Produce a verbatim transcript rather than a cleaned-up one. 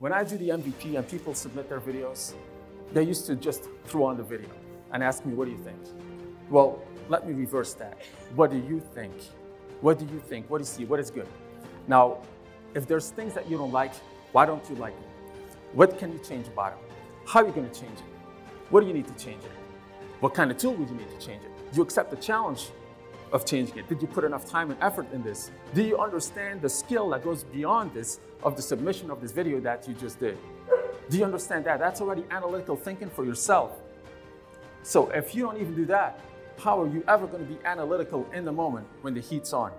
When I do the M V P and people submit their videos, they used to just throw on the video and ask me, what do you think? Well, let me reverse that. What do you think? What do you think? What do you see? What is good? Now, if there's things that you don't like, why don't you like it? What can you change about it? How are you going to change it? What do you need to change it? What kind of tool would you need to change it? Do you accept the challenge of changing it? Did you put enough time and effort in this? Do you understand the skill that goes beyond this of the submission of this video that you just did? Do you understand that? That's already analytical thinking for yourself. So if you don't even do that, how are you ever going to be analytical in the moment when the heat's on?